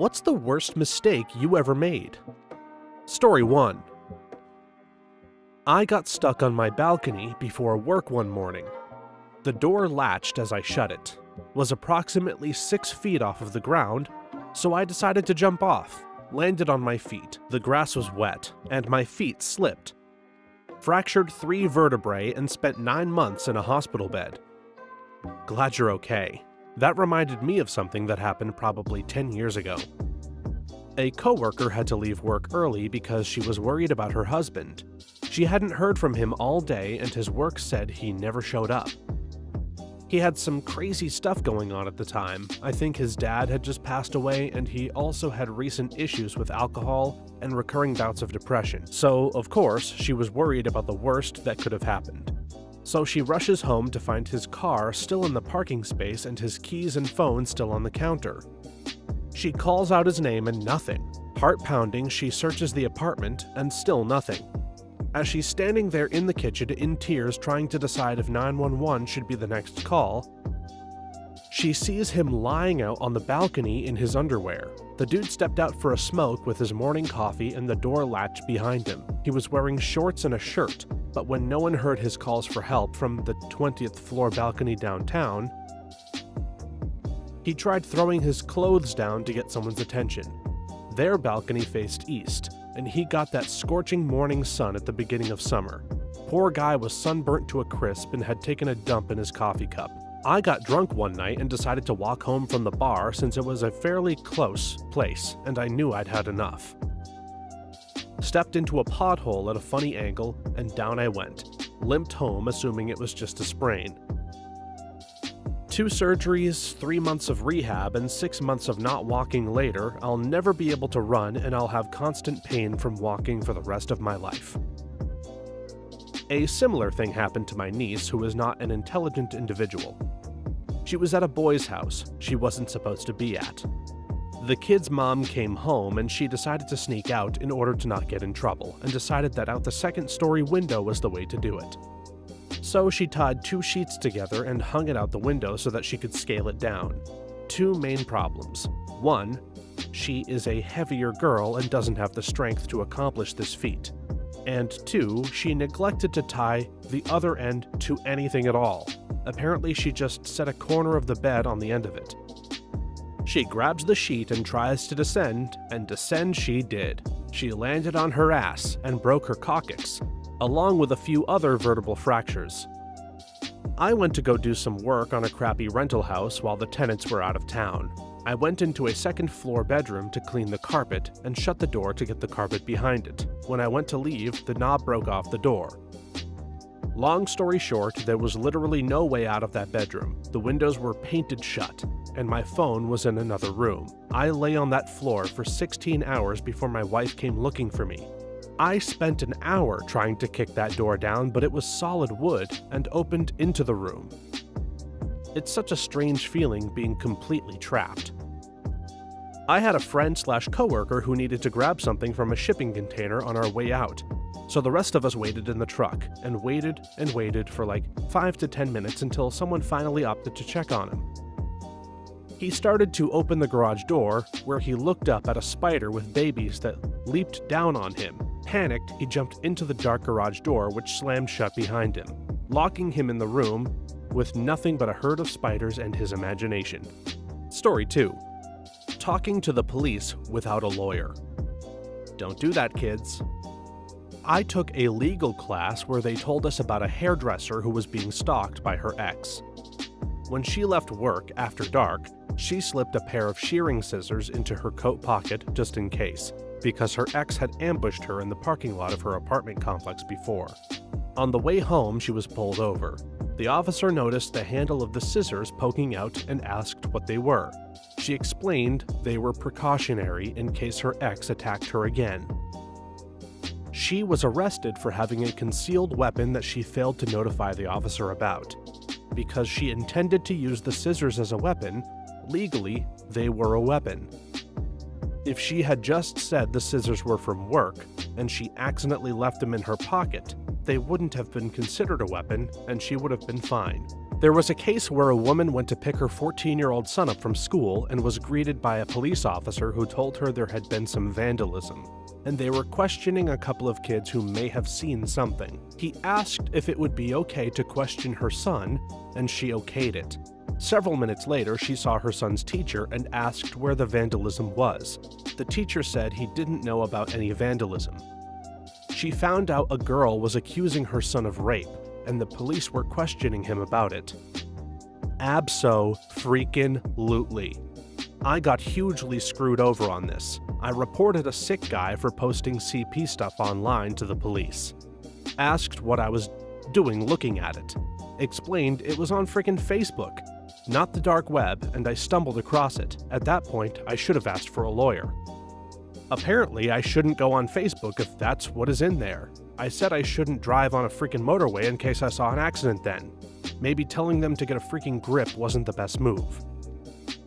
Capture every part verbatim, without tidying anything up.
What's the worst mistake you ever made? Story one. I got stuck on my balcony before work one morning. The door latched as I shut it, was approximately six feet off of the ground, so I decided to jump off, landed on my feet, the grass was wet, and my feet slipped. Fractured three vertebrae and spent nine months in a hospital bed. Glad you're okay. That reminded me of something that happened probably ten years ago. A coworker had to leave work early because she was worried about her husband. She hadn't heard from him all day and his work said he never showed up. He had some crazy stuff going on at the time. I think his dad had just passed away and he also had recent issues with alcohol and recurring bouts of depression. So, of course, she was worried about the worst that could have happened. So she rushes home to find his car still in the parking space and his keys and phone still on the counter. She calls out his name and nothing. Heart pounding, she searches the apartment and still nothing. As she's standing there in the kitchen in tears trying to decide if nine one one should be the next call, she sees him lying out on the balcony in his underwear. The dude stepped out for a smoke with his morning coffee and the door latched behind him. He was wearing shorts and a shirt, but when no one heard his calls for help from the twentieth floor balcony downtown, he tried throwing his clothes down to get someone's attention. Their balcony faced east, and he got that scorching morning sun at the beginning of summer. Poor guy was sunburnt to a crisp and had taken a dump in his coffee cup. I got drunk one night and decided to walk home from the bar since it was a fairly close place, and I knew I'd had enough. Stepped into a pothole at a funny angle, and down I went. Limped home, assuming it was just a sprain. Two surgeries, three months of rehab, and six months of not walking later, I'll never be able to run and I'll have constant pain from walking for the rest of my life. A similar thing happened to my niece, who is not an intelligent individual. She was at a boy's house she wasn't supposed to be at. The kid's mom came home and she decided to sneak out in order to not get in trouble, and decided that out the second story window was the way to do it. So she tied two sheets together and hung it out the window so that she could scale it down. Two main problems. One, she is a heavier girl and doesn't have the strength to accomplish this feat. And two, she neglected to tie the other end to anything at all. Apparently she just set a corner of the bed on the end of it. She grabs the sheet and tries to descend, and descend she did. She landed on her ass and broke her coccyx, along with a few other vertebral fractures. I went to go do some work on a crappy rental house while the tenants were out of town. I went into a second floor bedroom to clean the carpet and shut the door to get the carpet behind it. When I went to leave, the knob broke off the door. Long story short, there was literally no way out of that bedroom. The windows were painted shut, and my phone was in another room. I lay on that floor for sixteen hours before my wife came looking for me. I spent an hour trying to kick that door down, but it was solid wood and opened into the room. It's such a strange feeling being completely trapped. I had a friend slash coworker who needed to grab something from a shipping container on our way out, so the rest of us waited in the truck and waited and waited for like five to ten minutes until someone finally opted to check on him. He started to open the garage door, where he looked up at a spider with babies that leaped down on him. Panicked, he jumped into the dark garage door, which slammed shut behind him, locking him in the room with nothing but a herd of spiders and his imagination. Story two. Talking to the police without a lawyer. Don't do that, kids. I took a legal class where they told us about a hairdresser who was being stalked by her ex. When she left work after dark, she slipped a pair of shearing scissors into her coat pocket just in case, because her ex had ambushed her in the parking lot of her apartment complex before. On the way home, she was pulled over. The officer noticed the handle of the scissors poking out and asked what they were. She explained they were precautionary in case her ex attacked her again. She was arrested for having a concealed weapon that she failed to notify the officer about. Because she intended to use the scissors as a weapon, legally, they were a weapon. If she had just said the scissors were from work, and she accidentally left them in her pocket, they wouldn't have been considered a weapon, and she would have been fine. There was a case where a woman went to pick her fourteen-year-old son up from school and was greeted by a police officer who told her there had been some vandalism, and they were questioning a couple of kids who may have seen something. He asked if it would be okay to question her son, and she okayed it. Several minutes later, she saw her son's teacher and asked where the vandalism was. The teacher said he didn't know about any vandalism. She found out a girl was accusing her son of rape, and the police were questioning him about it. Abso-freaking-lutely. I got hugely screwed over on this. I reported a sick guy for posting C P stuff online to the police. Asked what I was doing looking at it. Explained it was on freaking Facebook, not the dark web, and I stumbled across it. At that point, I should have asked for a lawyer. Apparently, I shouldn't go on Facebook if that's what is in there. I said I shouldn't drive on a freaking motorway in case I saw an accident then. Maybe telling them to get a freaking grip wasn't the best move.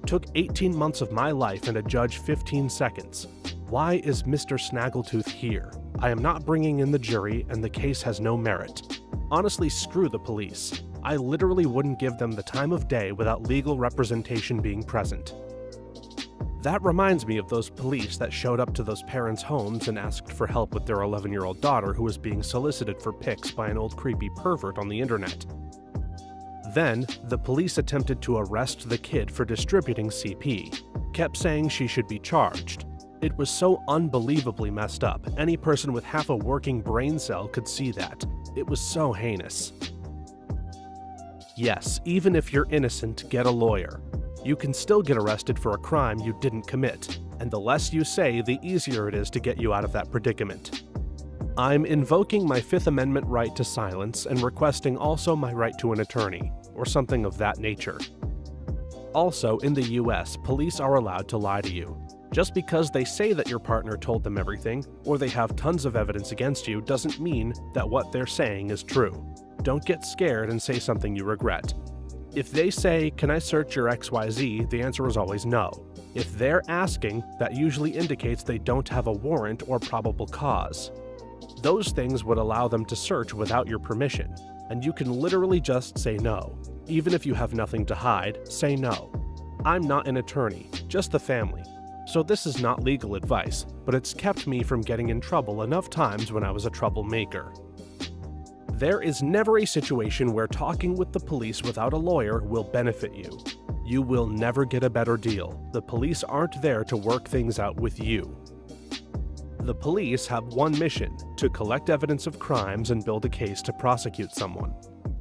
Took eighteen months of my life and a judge fifteen seconds. Why is Mister Snaggletooth here? I am not bringing in the jury and the case has no merit. Honestly, screw the police. I literally wouldn't give them the time of day without legal representation being present. That reminds me of those police that showed up to those parents' homes and asked for help with their eleven-year-old daughter who was being solicited for pics by an old creepy pervert on the internet. Then, the police attempted to arrest the kid for distributing C P, kept saying she should be charged. It was so unbelievably messed up, any person with half a working brain cell could see that. It was so heinous. Yes, even if you're innocent, get a lawyer. You can still get arrested for a crime you didn't commit, and the less you say, the easier it is to get you out of that predicament. I'm invoking my Fifth Amendment right to silence and requesting also my right to an attorney, or something of that nature. Also, in the U S, police are allowed to lie to you. Just because they say that your partner told them everything, or they have tons of evidence against you, doesn't mean that what they're saying is true. Don't get scared and say something you regret. If they say, "Can I search your X Y Z?" the answer is always no. If they're asking, that usually indicates they don't have a warrant or probable cause. Those things would allow them to search without your permission, and you can literally just say no. Even if you have nothing to hide, say no. I'm not an attorney, just the family, so this is not legal advice, but it's kept me from getting in trouble enough times when I was a troublemaker. There is never a situation where talking with the police without a lawyer will benefit you. You will never get a better deal. The police aren't there to work things out with you. The police have one mission: to collect evidence of crimes and build a case to prosecute someone.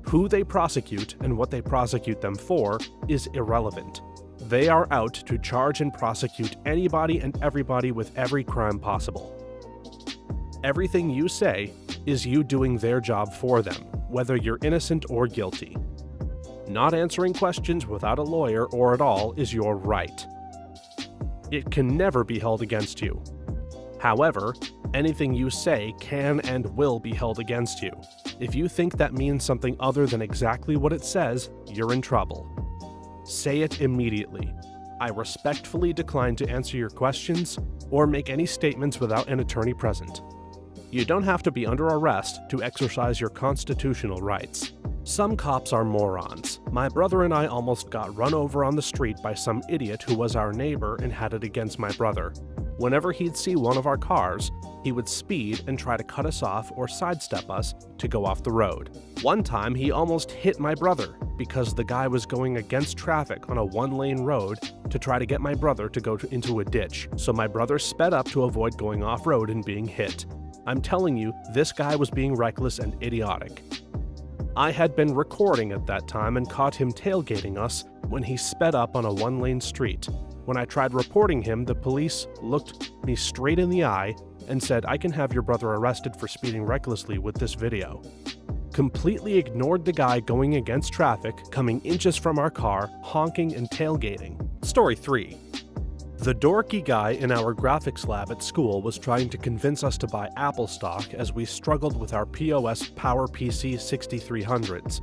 Who they prosecute and what they prosecute them for is irrelevant. They are out to charge and prosecute anybody and everybody with every crime possible. Everything you say is you doing their job for them, whether you're innocent or guilty. Not answering questions without a lawyer or at all is your right. It can never be held against you. However, anything you say can and will be held against you. If you think that means something other than exactly what it says, you're in trouble. Say it immediately. I respectfully decline to answer your questions or make any statements without an attorney present. You don't have to be under arrest to exercise your constitutional rights. Some cops are morons. My brother and I almost got run over on the street by some idiot who was our neighbor and had it against my brother. Whenever he'd see one of our cars, he would speed and try to cut us off or sidestep us to go off the road. One time, he almost hit my brother because the guy was going against traffic on a one-lane road to try to get my brother to go into a ditch, so my brother sped up to avoid going off-road and being hit. I'm telling you, this guy was being reckless and idiotic. I had been recording at that time and caught him tailgating us when he sped up on a one-lane street. When I tried reporting him, the police looked me straight in the eye and said, "I can have your brother arrested for speeding recklessly with this video." Completely ignored the guy going against traffic, coming inches from our car, honking and tailgating. Story three. The dorky guy in our graphics lab at school was trying to convince us to buy Apple stock as we struggled with our P O S PowerPC sixty-three hundreds.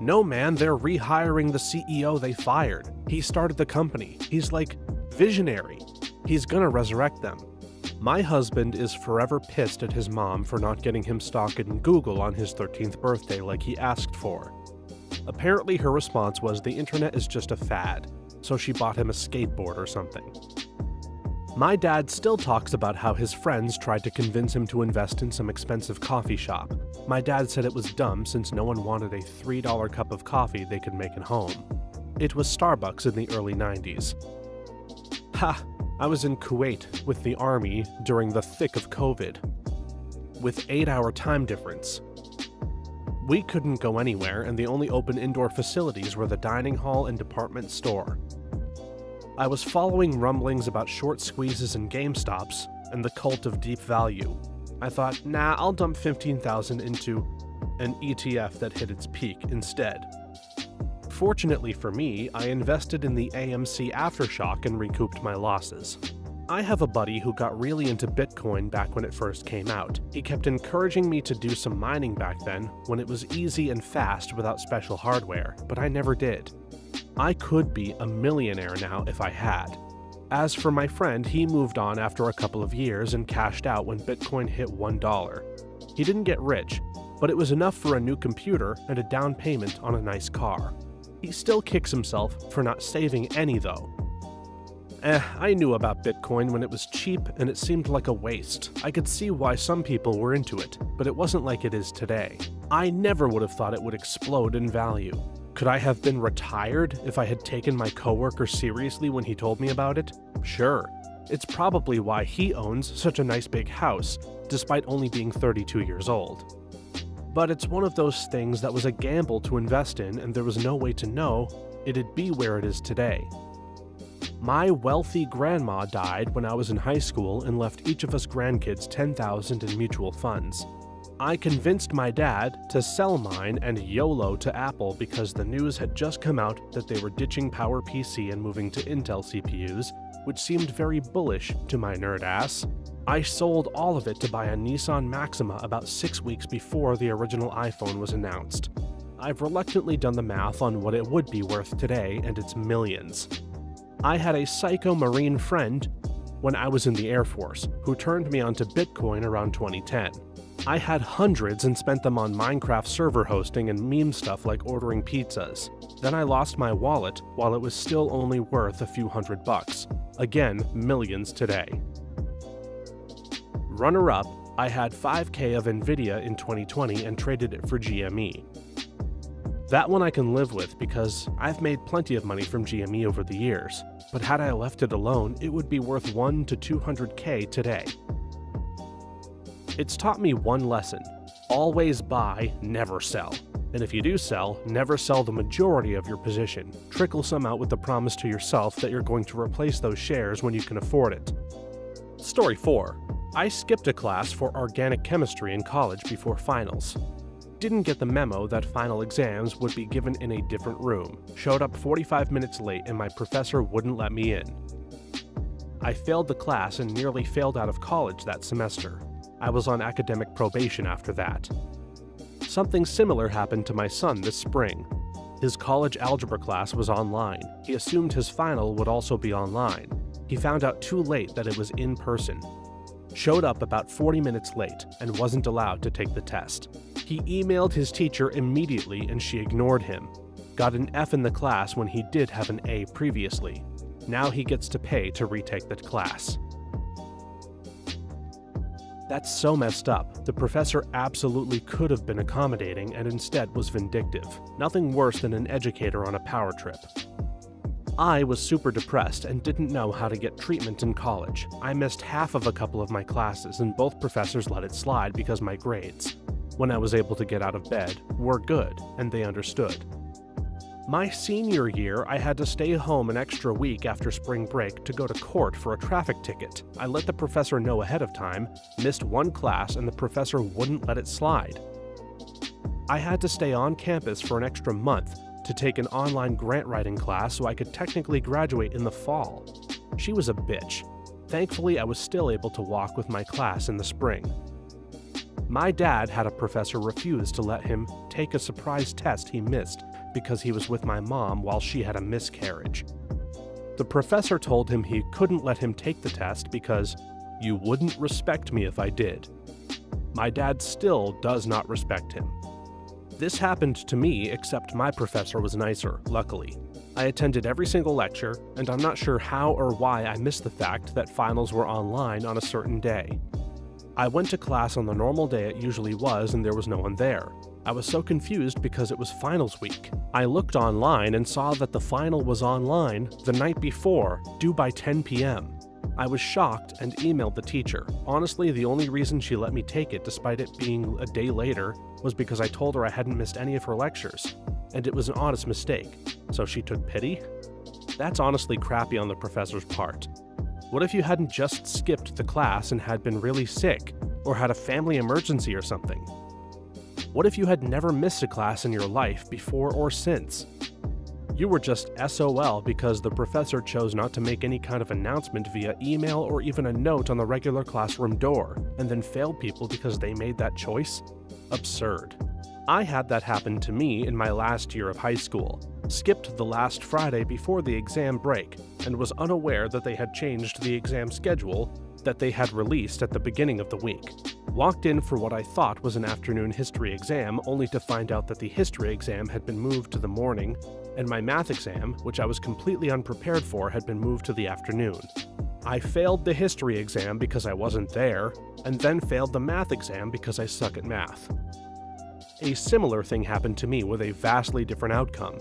"No man, they're rehiring the C E O they fired. He started the company. He's like, visionary. He's gonna resurrect them." My husband is forever pissed at his mom for not getting him stock in Google on his thirteenth birthday like he asked for. Apparently her response was the internet is just a fad, so she bought him a skateboard or something. My dad still talks about how his friends tried to convince him to invest in some expensive coffee shop. My dad said it was dumb since no one wanted a three dollar cup of coffee they could make at home. It was Starbucks in the early nineties. Ha! I was in Kuwait with the army during the thick of COVID, with eight hour time difference. We couldn't go anywhere, and the only open indoor facilities were the dining hall and department store. I was following rumblings about short squeezes and game stops, and the cult of deep value. I thought, nah, I'll dump fifteen thousand dollars into an E T F that hit its peak instead. Fortunately for me, I invested in the A M C Aftershock and recouped my losses. I have a buddy who got really into Bitcoin back when it first came out. He kept encouraging me to do some mining back then, when it was easy and fast without special hardware, but I never did. I could be a millionaire now if I had. As for my friend, he moved on after a couple of years and cashed out when Bitcoin hit one dollar. He didn't get rich, but it was enough for a new computer and a down payment on a nice car. He still kicks himself for not saving any though. Eh, I knew about Bitcoin when it was cheap and it seemed like a waste. I could see why some people were into it, but it wasn't like it is today. I never would have thought it would explode in value. Could I have been retired if I had taken my coworker seriously when he told me about it? Sure. It's probably why he owns such a nice big house, despite only being thirty-two years old. But it's one of those things that was a gamble to invest in, and there was no way to know it'd be where it is today. My wealthy grandma died when I was in high school and left each of us grandkids ten thousand dollars in mutual funds. I convinced my dad to sell mine and YOLO to Apple because the news had just come out that they were ditching PowerPC and moving to Intel C P Us, which seemed very bullish to my nerd ass. I sold all of it to buy a Nissan Maxima about six weeks before the original iPhone was announced. I've reluctantly done the math on what it would be worth today, and it's millions. I had a psycho Marine friend when I was in the Air Force who turned me onto Bitcoin around twenty ten. I had hundreds and spent them on Minecraft server hosting and meme stuff like ordering pizzas. Then I lost my wallet while it was still only worth a few hundred bucks. Again, millions today. Runner-up, I had five K of Nvidia in twenty twenty and traded it for G M E. That one I can live with because I've made plenty of money from G M E over the years, but had I left it alone, it would be worth one to two hundred K today. It's taught me one lesson: always buy, never sell. And if you do sell, never sell the majority of your position. Trickle some out with the promise to yourself that you're going to replace those shares when you can afford it. Story four. I skipped a class for organic chemistry in college before finals. Didn't get the memo that final exams would be given in a different room, showed up forty-five minutes late, and my professor wouldn't let me in. I failed the class and nearly failed out of college that semester. I was on academic probation after that. Something similar happened to my son this spring. His college algebra class was online. He assumed his final would also be online. He found out too late that it was in person. Showed up about forty minutes late and wasn't allowed to take the test. He emailed his teacher immediately and she ignored him. Got an F in the class when he did have an A previously. Now he gets to pay to retake the class. That's so messed up. The professor absolutely could have been accommodating and instead was vindictive. Nothing worse than an educator on a power trip. I was super depressed and didn't know how to get treatment in college. I missed half of a couple of my classes and both professors let it slide because my grades, when I was able to get out of bed, were good and they understood. My senior year, I had to stay home an extra week after spring break to go to court for a traffic ticket. I let the professor know ahead of time, missed one class, and the professor wouldn't let it slide. I had to stay on campus for an extra month to take an online grant writing class so I could technically graduate in the fall. She was a bitch. Thankfully, I was still able to walk with my class in the spring. My dad had a professor refuse to let him take a surprise test he missed because he was with my mom while she had a miscarriage. The professor told him he couldn't let him take the test because you wouldn't respect me if I did. My dad still does not respect him. This happened to me, except my professor was nicer, luckily. I attended every single lecture, and I'm not sure how or why I missed the fact that finals were online on a certain day. I went to class on the normal day it usually was, and there was no one there. I was so confused because it was finals week. I looked online and saw that the final was online the night before, due by ten p m I was shocked and emailed the teacher. Honestly, the only reason she let me take it, despite it being a day later, was because I told her I hadn't missed any of her lectures, and it was an honest mistake. So she took pity? That's honestly crappy on the professor's part. What if you hadn't just skipped the class and had been really sick, or had a family emergency or something? What if you had never missed a class in your life before or since? You were just S O L because the professor chose not to make any kind of announcement via email or even a note on the regular classroom door, and then failed people because they made that choice? Absurd. I had that happen to me in my last year of high school. Skipped the last Friday before the exam break, and was unaware that they had changed the exam schedule that they had released at the beginning of the week. Walked in for what I thought was an afternoon history exam, only to find out that the history exam had been moved to the morning, and my math exam, which I was completely unprepared for, had been moved to the afternoon. I failed the history exam because I wasn't there, and then failed the math exam because I suck at math. A similar thing happened to me with a vastly different outcome.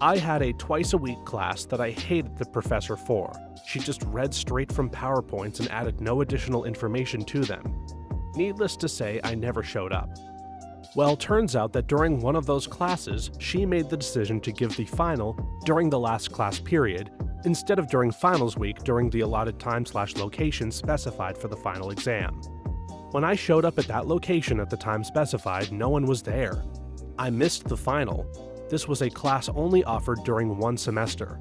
I had a twice-a-week class that I hated the professor for. She just read straight from PowerPoints and added no additional information to them. Needless to say, I never showed up. Well, turns out that during one of those classes, she made the decision to give the final during the last class period, instead of during finals week during the allotted time slash location specified for the final exam. When I showed up at that location at the time specified, no one was there. I missed the final. This was a class only offered during one semester.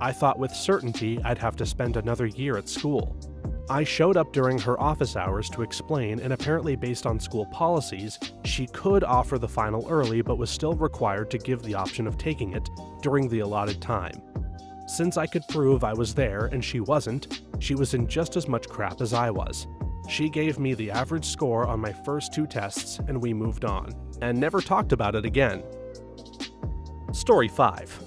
I thought with certainty I'd have to spend another year at school. I showed up during her office hours to explain, and apparently based on school policies, she could offer the final early but was still required to give the option of taking it during the allotted time. Since I could prove I was there and she wasn't, she was in just as much crap as I was. She gave me the average score on my first two tests and we moved on, and never talked about it again. Story five.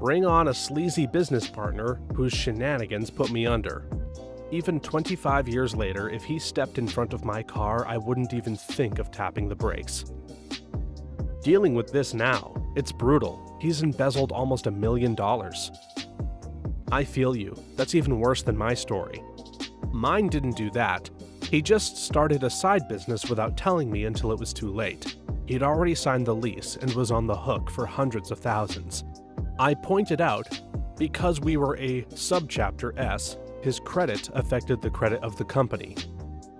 Bring on a sleazy business partner whose shenanigans put me under. Even twenty-five years later, if he stepped in front of my car, I wouldn't even think of tapping the brakes. Dealing with this now, it's brutal. He's embezzled almost a million dollars. I feel you. That's even worse than my story. Mine didn't do that. He just started a side business without telling me until it was too late. He'd already signed the lease and was on the hook for hundreds of thousands. I pointed out, because we were a subchapter S, his credit affected the credit of the company.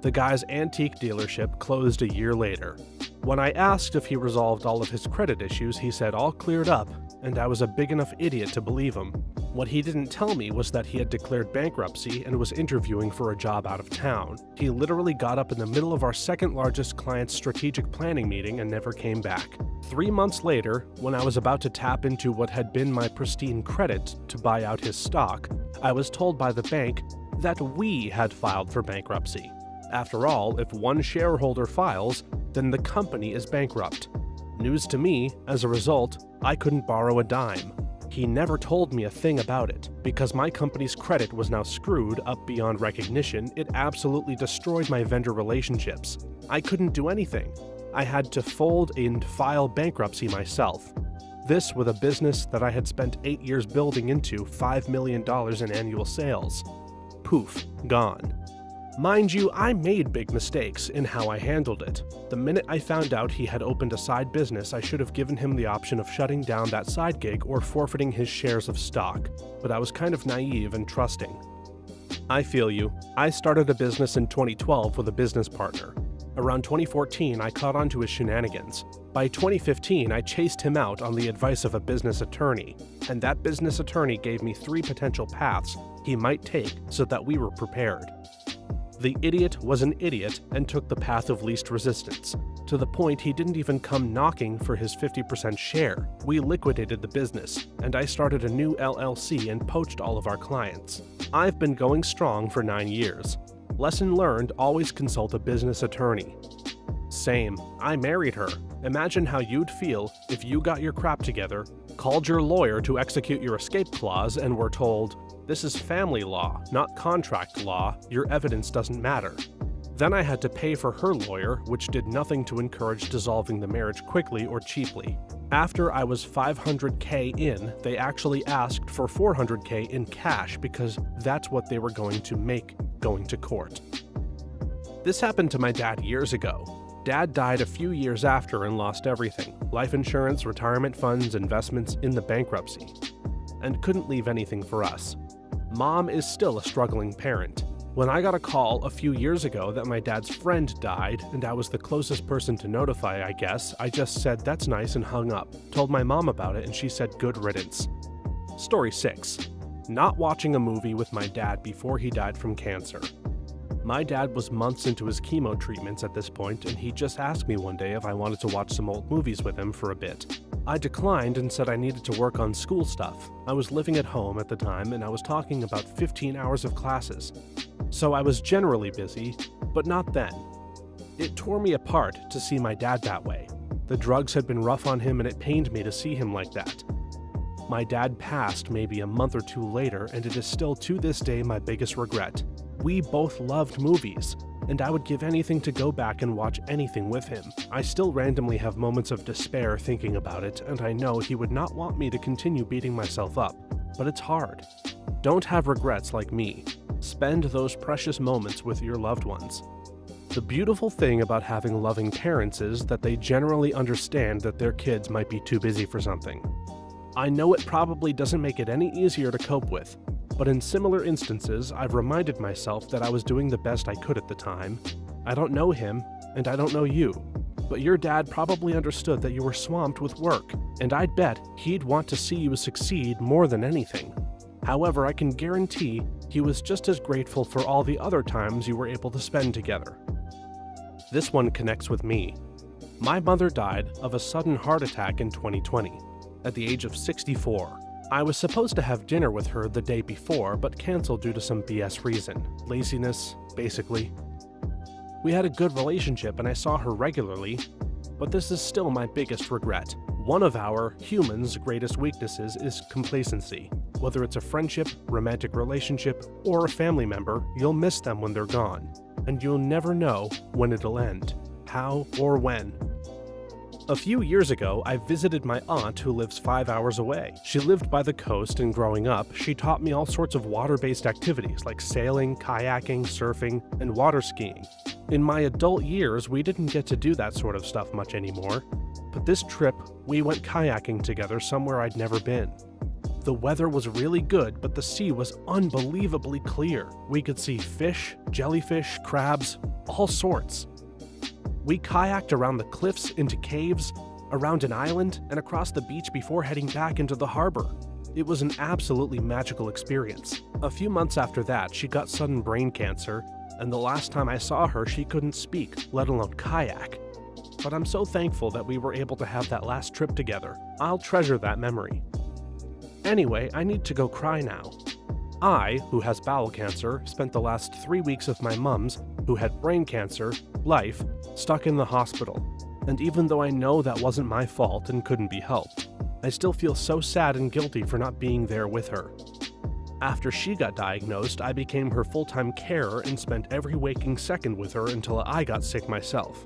The guy's antique dealership closed a year later. When I asked if he resolved all of his credit issues, he said all cleared up, and I was a big enough idiot to believe him. What he didn't tell me was that he had declared bankruptcy and was interviewing for a job out of town. He literally got up in the middle of our second largest client's strategic planning meeting and never came back. Three months later, when I was about to tap into what had been my pristine credit to buy out his stock, I was told by the bank that we had filed for bankruptcy. After all, if one shareholder files, then the company is bankrupt. News to me, as a result, I couldn't borrow a dime. He never told me a thing about it. Because my company's credit was now screwed up beyond recognition, it absolutely destroyed my vendor relationships. I couldn't do anything. I had to fold and file bankruptcy myself. This with a business that I had spent eight years building into five million dollars in annual sales. Poof, gone. Mind you, I made big mistakes in how I handled it. The minute I found out he had opened a side business, I should have given him the option of shutting down that side gig or forfeiting his shares of stock, but I was kind of naive and trusting. I feel you. I started a business in twenty twelve with a business partner. Around twenty fourteen, I caught on to his shenanigans. By twenty fifteen, I chased him out on the advice of a business attorney, and that business attorney gave me three potential paths he might take so that we were prepared. The idiot was an idiot and took the path of least resistance, to the point he didn't even come knocking for his fifty percent share. We liquidated the business, and I started a new L L C and poached all of our clients. I've been going strong for nine years. Lesson learned, always consult a business attorney. Same. I married her. Imagine how you'd feel if you got your crap together, called your lawyer to execute your escape clause, and were told, "This is family law, not contract law. Your evidence doesn't matter." Then I had to pay for her lawyer, which did nothing to encourage dissolving the marriage quickly or cheaply. After I was five hundred K in, they actually asked for four hundred K in cash because that's what they were going to make going to court. This happened to my dad years ago. Dad died a few years after and lost everything: life insurance, retirement funds, investments, in the bankruptcy, and couldn't leave anything for us. Mom is still a struggling parent. When I got a call a few years ago that my dad's friend died and I was the closest person to notify, I guess, I just said that's nice and hung up, told my mom about it, and she said good riddance. Story six. Not watching a movie with my dad before he died from cancer. My dad was months into his chemo treatments at this point, and he just asked me one day if I wanted to watch some old movies with him for a bit. I declined and said I needed to work on school stuff. I was living at home at the time, and I was talking about fifteen hours of classes. So I was generally busy, but not then. It tore me apart to see my dad that way. The drugs had been rough on him, and it pained me to see him like that. My dad passed maybe a month or two later, and it is still to this day my biggest regret. We both loved movies, and I would give anything to go back and watch anything with him. I still randomly have moments of despair thinking about it, and I know he would not want me to continue beating myself up, but it's hard. Don't have regrets like me. Spend those precious moments with your loved ones. The beautiful thing about having loving parents is that they generally understand that their kids might be too busy for something. I know it probably doesn't make it any easier to cope with, but in similar instances, I've reminded myself that I was doing the best I could at the time. I don't know him, and I don't know you, but your dad probably understood that you were swamped with work, and I'd bet he'd want to see you succeed more than anything. However, I can guarantee he was just as grateful for all the other times you were able to spend together. This one connects with me. My mother died of a sudden heart attack in twenty twenty, at the age of sixty-four. I was supposed to have dinner with her the day before, but canceled due to some B S reason. Laziness, basically. We had a good relationship and I saw her regularly, but this is still my biggest regret. One of our, humans, greatest weaknesses is complacency. Whether it's a friendship, romantic relationship, or a family member, you'll miss them when they're gone, and you'll never know when it'll end, how or when. A few years ago, I visited my aunt who lives five hours away. She lived by the coast, and growing up, she taught me all sorts of water-based activities like sailing, kayaking, surfing, and water skiing. In my adult years, we didn't get to do that sort of stuff much anymore, but this trip, we went kayaking together somewhere I'd never been. The weather was really good, but the sea was unbelievably clear. We could see fish, jellyfish, crabs, all sorts. We kayaked around the cliffs, into caves, around an island, and across the beach before heading back into the harbor. It was an absolutely magical experience. A few months after that, she got sudden brain cancer, and the last time I saw her, she couldn't speak, let alone kayak. But I'm so thankful that we were able to have that last trip together. I'll treasure that memory. Anyway, I need to go cry now. I, who has bowel cancer, spent the last three weeks of my mom's, who had brain cancer, life, stuck in the hospital, and even though I know that wasn't my fault and couldn't be helped, I still feel so sad and guilty for not being there with her. After she got diagnosed, I became her full-time carer and spent every waking second with her until I got sick myself.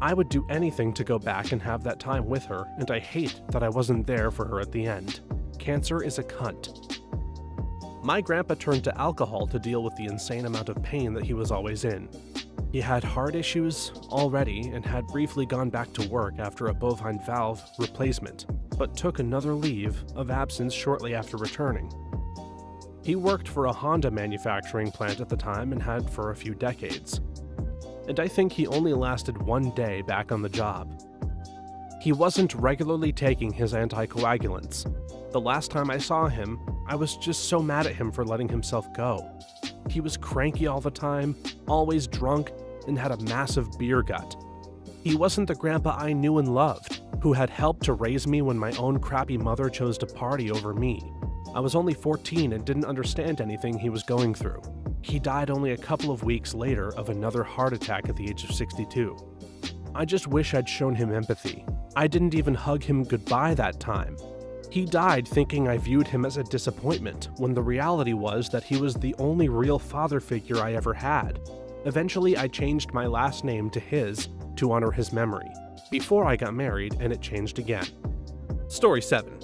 I would do anything to go back and have that time with her, and I hate that I wasn't there for her at the end. Cancer is a cunt. My grandpa turned to alcohol to deal with the insane amount of pain that he was always in. He had heart issues already and had briefly gone back to work after a bovine valve replacement, but took another leave of absence shortly after returning. He worked for a Honda manufacturing plant at the time and had for a few decades, and I think he only lasted one day back on the job. He wasn't regularly taking his anticoagulants. The last time I saw him, I was just so mad at him for letting himself go. He was cranky all the time, always drunk, and had a massive beer gut. He wasn't the grandpa I knew and loved, who had helped to raise me when my own crappy mother chose to party over me. I was only fourteen and didn't understand anything he was going through. He died only a couple of weeks later of another heart attack at the age of sixty-two. I just wish I'd shown him empathy. I didn't even hug him goodbye that time. He died thinking I viewed him as a disappointment, when the reality was that he was the only real father figure I ever had. Eventually, I changed my last name to his to honor his memory, before I got married and it changed again. Story seven.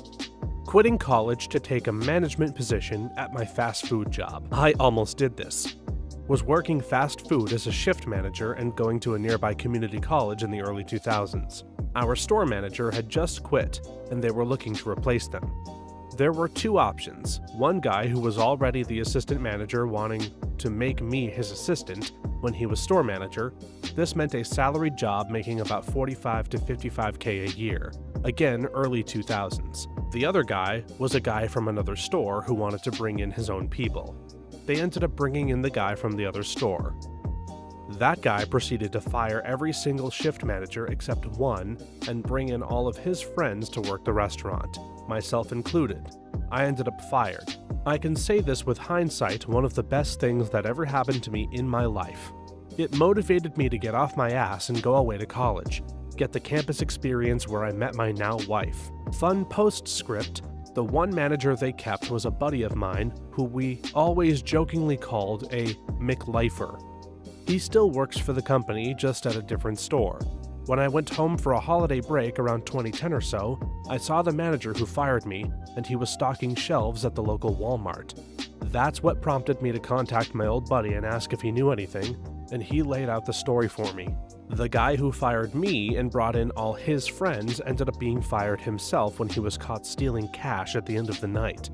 Quitting college to take a management position at my fast food job. I almost did this. Was working fast food as a shift manager and going to a nearby community college in the early two thousands. Our store manager had just quit, and they were looking to replace them. There were two options, one guy who was already the assistant manager wanting to make me his assistant when he was store manager. This meant a salaried job making about forty-five to fifty-five K a year, again early two thousands. The other guy was a guy from another store who wanted to bring in his own people. They ended up bringing in the guy from the other store. That guy proceeded to fire every single shift manager except one and bring in all of his friends to work the restaurant, myself included. I ended up fired. I can say this with hindsight, one of the best things that ever happened to me in my life. It motivated me to get off my ass and go away to college, get the campus experience where I met my now wife. Fun postscript, the one manager they kept was a buddy of mine who we always jokingly called a McLifer. He still works for the company, just at a different store. When I went home for a holiday break around twenty ten or so, I saw the manager who fired me, and he was stocking shelves at the local Walmart. That's what prompted me to contact my old buddy and ask if he knew anything, and he laid out the story for me. The guy who fired me and brought in all his friends ended up being fired himself when he was caught stealing cash at the end of the night.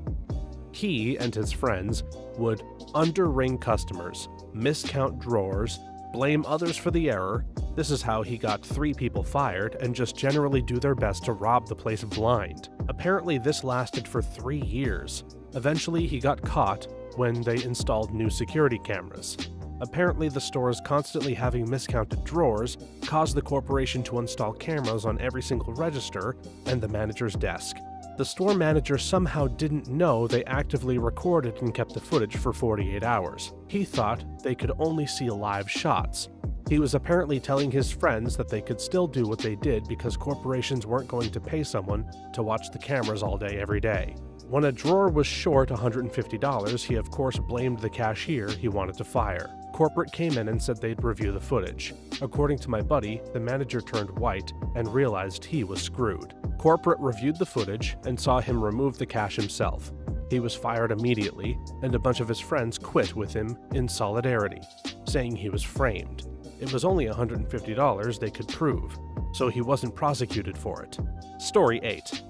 He and his friends would underring customers, miscount drawers, blame others for the error. This is how he got three people fired, and just generally do their best to rob the place blind. Apparently this lasted for three years. Eventually he got caught when they installed new security cameras. Apparently the stores constantly having miscounted drawers caused the corporation to install cameras on every single register and the manager's desk. The store manager somehow didn't know they actively recorded and kept the footage for forty-eight hours. He thought they could only see live shots. He was apparently telling his friends that they could still do what they did because corporations weren't going to pay someone to watch the cameras all day every day. When a drawer was short one hundred fifty dollars, he of course blamed the cashier he wanted to fire. Corporate came in and said they'd review the footage. According to my buddy, the manager turned white and realized he was screwed. Corporate reviewed the footage and saw him remove the cash himself. He was fired immediately, and a bunch of his friends quit with him in solidarity, saying he was framed. It was only one hundred fifty dollars they could prove, so he wasn't prosecuted for it. Story eight.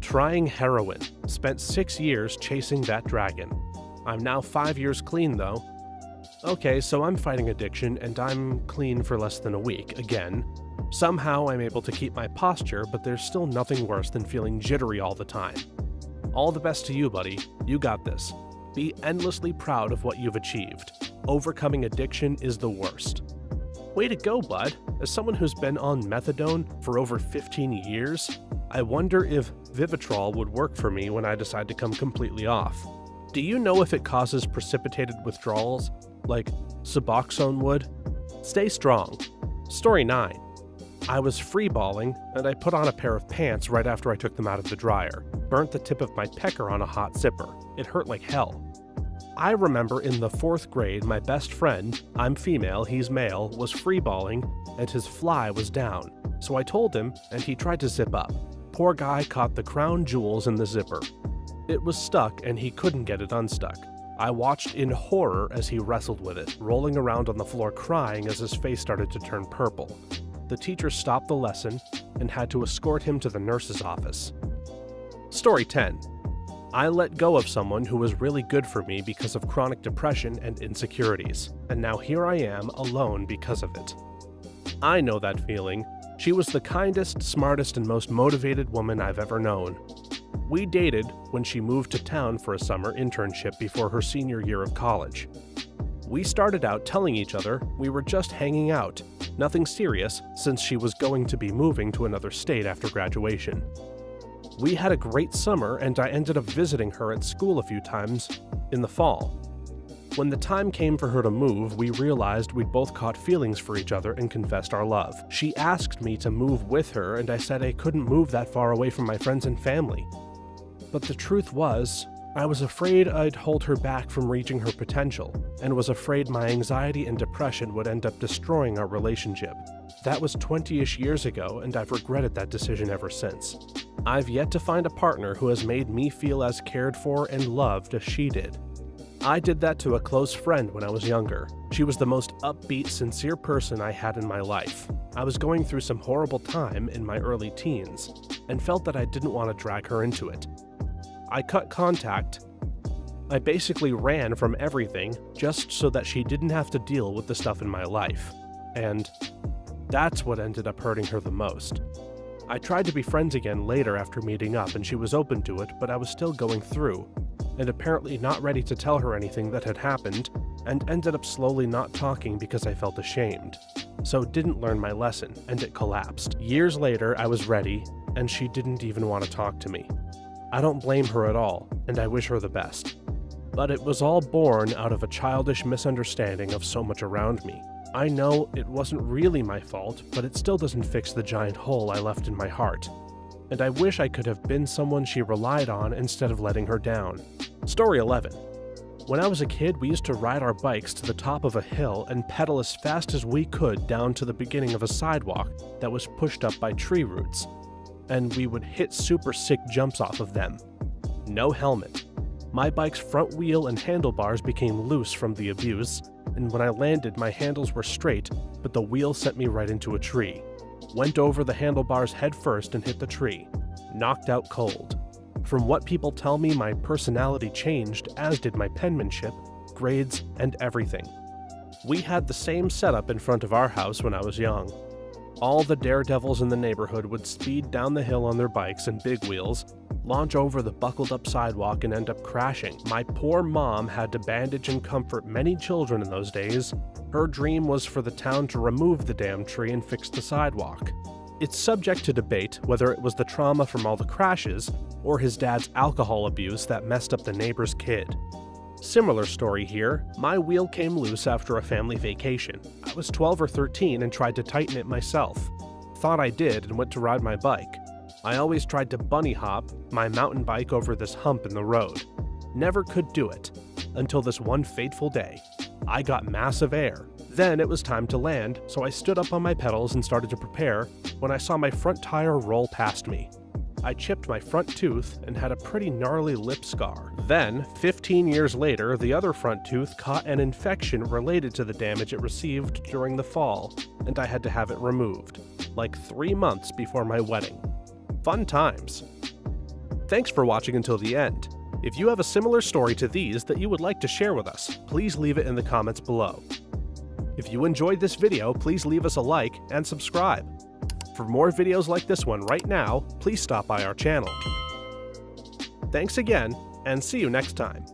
Trying heroin. Spent six years chasing that dragon. I'm now five years clean though. Okay, so I'm fighting addiction, and I'm clean for less than a week, again. Somehow I'm able to keep my posture, but there's still nothing worse than feeling jittery all the time. All the best to you, buddy. You got this. Be endlessly proud of what you've achieved. Overcoming addiction is the worst. Way to go, bud. As someone who's been on methadone for over fifteen years, I wonder if Vivitrol would work for me when I decide to come completely off. Do you know if it causes precipitated withdrawals, like Suboxone would? Stay strong. Story nine. I was freeballing, and I put on a pair of pants right after I took them out of the dryer. Burnt the tip of my pecker on a hot zipper. It hurt like hell. I remember in the fourth grade, my best friend, I'm female, he's male, was freeballing, and his fly was down. So I told him, and he tried to zip up. Poor guy caught the crown jewels in the zipper. It was stuck, and he couldn't get it unstuck. I watched in horror as he wrestled with it, rolling around on the floor crying as his face started to turn purple. The teacher stopped the lesson and had to escort him to the nurse's office. Story ten. I let go of someone who was really good for me because of chronic depression and insecurities, and now here I am alone because of it. I know that feeling. She was the kindest, smartest, and most motivated woman I've ever known. We dated when she moved to town for a summer internship before her senior year of college. We started out telling each other we were just hanging out, nothing serious, since she was going to be moving to another state after graduation. We had a great summer, and I ended up visiting her at school a few times in the fall. When the time came for her to move, we realized we'd both caught feelings for each other and confessed our love. She asked me to move with her, and I said I couldn't move that far away from my friends and family. But the truth was, I was afraid I'd hold her back from reaching her potential, and was afraid my anxiety and depression would end up destroying our relationship. That was twenty-ish years ago, and I've regretted that decision ever since. I've yet to find a partner who has made me feel as cared for and loved as she did. I did that to a close friend when I was younger. She was the most upbeat, sincere person I had in my life. I was going through some horrible time in my early teens, and felt that I didn't want to drag her into it. I cut contact. I basically ran from everything just so that she didn't have to deal with the stuff in my life. And that's what ended up hurting her the most. I tried to be friends again later after meeting up, and she was open to it, but I was still going through, and apparently not ready to tell her anything that had happened, and ended up slowly not talking because I felt ashamed. So didn't learn my lesson, and it collapsed. Years later, I was ready, and she didn't even want to talk to me. I don't blame her at all, and I wish her the best. But it was all born out of a childish misunderstanding of so much around me. I know it wasn't really my fault, but it still doesn't fix the giant hole I left in my heart. And I wish I could have been someone she relied on instead of letting her down. Story eleven. When I was a kid, we used to ride our bikes to the top of a hill and pedal as fast as we could down to the beginning of a sidewalk that was pushed up by tree roots, and we would hit super sick jumps off of them. No helmet. My bike's front wheel and handlebars became loose from the abuse, and when I landed, my handles were straight, but the wheel sent me right into a tree. Went over the handlebars head first and hit the tree. Knocked out cold. From what people tell me, my personality changed, as did my penmanship, grades, and everything. We had the same setup in front of our house when I was young. All the daredevils in the neighborhood would speed down the hill on their bikes and big wheels, launch over the buckled-up sidewalk, and end up crashing. My poor mom had to bandage and comfort many children in those days. Her dream was for the town to remove the damn tree and fix the sidewalk. It's subject to debate whether it was the trauma from all the crashes or his dad's alcohol abuse that messed up the neighbor's kid. Similar story here. My wheel came loose after a family vacation. I was twelve or thirteen and tried to tighten it myself. Thought I did and went to ride my bike. I always tried to bunny hop my mountain bike over this hump in the road. Never could do it, until this one fateful day. I got massive air. Then it was time to land, so I stood up on my pedals and started to prepare when I saw my front tire roll past me. I chipped my front tooth and had a pretty gnarly lip scar. Then, fifteen years later, the other front tooth caught an infection related to the damage it received during the fall, and I had to have it removed, like three months before my wedding. Fun times. Thanks for watching until the end. If you have a similar story to these that you would like to share with us, please leave it in the comments below. If you enjoyed this video, please leave us a like and subscribe. For more videos like this one right now, please stop by our channel. Thanks again, and see you next time.